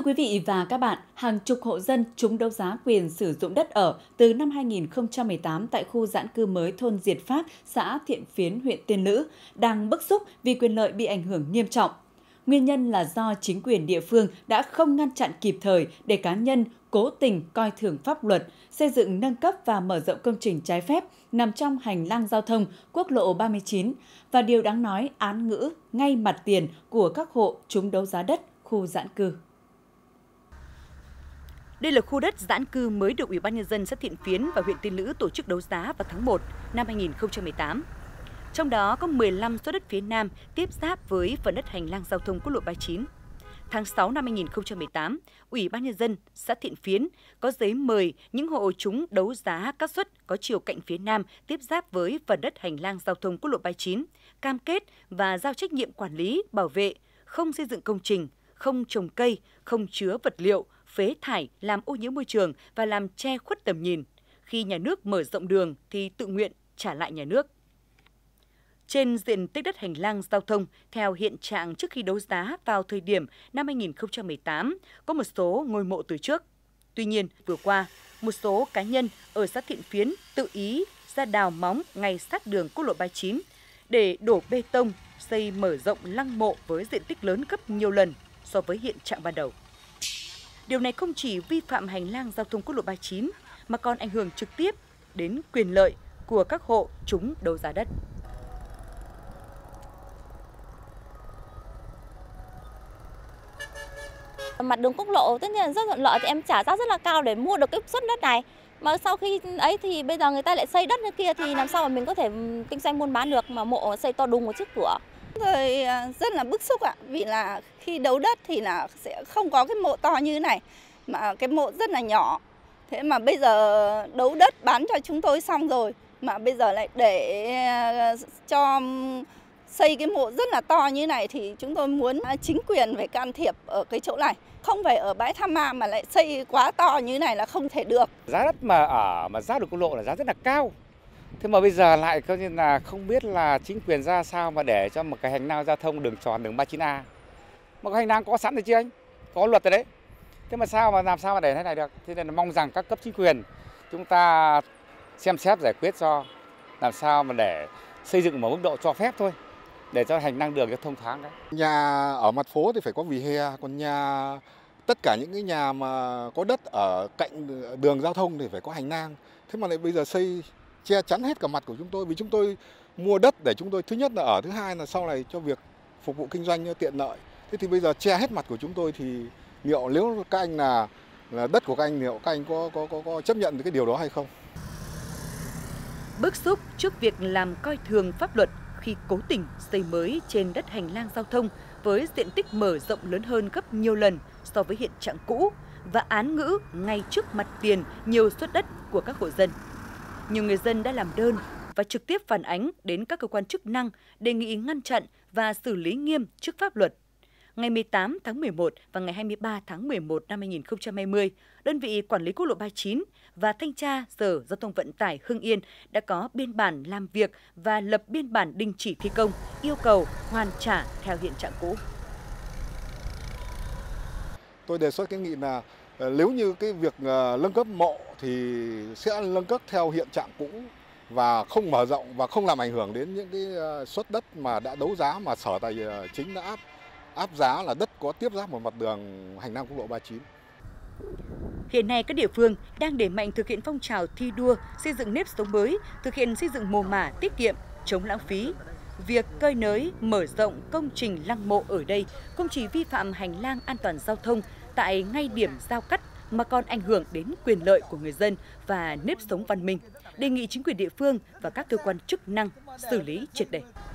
Thưa quý vị và các bạn, hàng chục hộ dân trúng đấu giá quyền sử dụng đất ở từ năm 2018 tại khu giãn cư mới thôn Diệt Phát, xã Thiện Phiến, huyện Tiên Lữ đang bức xúc vì quyền lợi bị ảnh hưởng nghiêm trọng. Nguyên nhân là do chính quyền địa phương đã không ngăn chặn kịp thời để cá nhân cố tình coi thường pháp luật, xây dựng nâng cấp và mở rộng công trình trái phép nằm trong hành lang giao thông quốc lộ 39 và điều đáng nói án ngữ ngay mặt tiền của các hộ trúng đấu giá đất khu giãn cư. Đây là khu đất giãn cư mới được Ủy ban Nhân dân xã Thiện Phiến và huyện Tiên Lữ tổ chức đấu giá vào tháng 1 năm 2018. Trong đó có 15 số đất phía Nam tiếp giáp với phần đất hành lang giao thông quốc lộ 39. Tháng 6 năm 2018, Ủy ban Nhân dân xã Thiện Phiến có giấy mời những hộ trúng đấu giá các suất có chiều cạnh phía Nam tiếp giáp với phần đất hành lang giao thông quốc lộ 39, cam kết và giao trách nhiệm quản lý, bảo vệ, không xây dựng công trình, không trồng cây, không chứa vật liệu, phế thải làm ô nhiễm môi trường và làm che khuất tầm nhìn. Khi nhà nước mở rộng đường thì tự nguyện trả lại nhà nước. Trên diện tích đất hành lang giao thông, theo hiện trạng trước khi đấu giá vào thời điểm năm 2018, có một số ngôi mộ từ trước. Tuy nhiên, vừa qua, một số cá nhân ở xã Thiện Phiến tự ý ra đào móng ngay sát đường quốc lộ 39 để đổ bê tông, xây mở rộng lăng mộ với diện tích lớn gấp nhiều lần so với hiện trạng ban đầu. Điều này không chỉ vi phạm hành lang giao thông quốc lộ 39 mà còn ảnh hưởng trực tiếp đến quyền lợi của các hộ trúng đấu giá đất. Mặt đường quốc lộ tất nhiên rất thuận lợi thì em trả giá rất là cao để mua được cái suất đất này. Mà sau khi ấy thì bây giờ người ta lại xây đất như kia thì làm sao mà mình có thể kinh doanh buôn bán được, mà mộ xây to đùng một chiếc cửa. Tôi rất là bức xúc ạ, vì là khi đấu đất thì là sẽ không có cái mộ to như thế này, mà cái mộ rất là nhỏ. Thế mà bây giờ đấu đất bán cho chúng tôi xong rồi, mà bây giờ lại để cho xây cái mộ rất là to như này thì chúng tôi muốn chính quyền phải can thiệp ở cái chỗ này. Không phải ở bãi Tham Ma mà lại xây quá to như này là không thể được. Giá đất mà giá đường quốc lộ là giá rất là cao. Thế mà bây giờ lại coi như là không biết là chính quyền ra sao mà để cho một cái hành lang giao thông đường tròn đường 39A. Một cái hành lang có sẵn rồi chứ anh? Có luật rồi đấy. Thế mà làm sao mà để thế này được? Thế nên là mong rằng các cấp chính quyền chúng ta xem xét giải quyết cho làm sao mà để xây dựng một mức độ cho phép thôi, để cho hành lang đường cho thông thoáng đấy. Nhà ở mặt phố thì phải có vỉa hè, còn nhà tất cả những cái nhà mà có đất ở cạnh đường giao thông thì phải có hành lang. Thế mà lại bây giờ xây che chắn hết cả mặt của chúng tôi, vì chúng tôi mua đất để chúng tôi thứ nhất là ở, thứ hai là sau này cho việc phục vụ kinh doanh tiện lợi. Thế thì bây giờ che hết mặt của chúng tôi thì liệu nếu các anh là đất của các anh, liệu các anh có chấp nhận cái điều đó hay không? Bức xúc trước việc làm coi thường pháp luật khi cố tình xây mới trên đất hành lang giao thông với diện tích mở rộng lớn hơn gấp nhiều lần so với hiện trạng cũ và án ngữ ngay trước mặt tiền nhiều suất đất của các hộ dân. Nhiều người dân đã làm đơn và trực tiếp phản ánh đến các cơ quan chức năng đề nghị ngăn chặn và xử lý nghiêm trước pháp luật. Ngày 18 tháng 11 và ngày 23 tháng 11 năm 2020, đơn vị quản lý quốc lộ 39 và thanh tra Sở Giao thông Vận tải Hưng Yên đã có biên bản làm việc và lập biên bản đình chỉ thi công, yêu cầu hoàn trả theo hiện trạng cũ. Tôi đề xuất kiến nghị là nếu như cái việc nâng cấp mộ thì sẽ nâng cấp theo hiện trạng cũ và không mở rộng và không làm ảnh hưởng đến những cái suất đất mà đã đấu giá, mà Sở Tài chính đã áp giá là đất có tiếp giáp một mặt đường hành lang quốc lộ 39. Hiện nay các địa phương đang đẩy mạnh thực hiện phong trào thi đua xây dựng nếp sống mới, thực hiện xây dựng mồ mả tiết kiệm, chống lãng phí. Việc cơi nới, mở rộng công trình lăng mộ ở đây không chỉ vi phạm hành lang an toàn giao thông tại ngay điểm giao cắt mà còn ảnh hưởng đến quyền lợi của người dân và nếp sống văn minh. Đề nghị chính quyền địa phương và các cơ quan chức năng xử lý triệt để.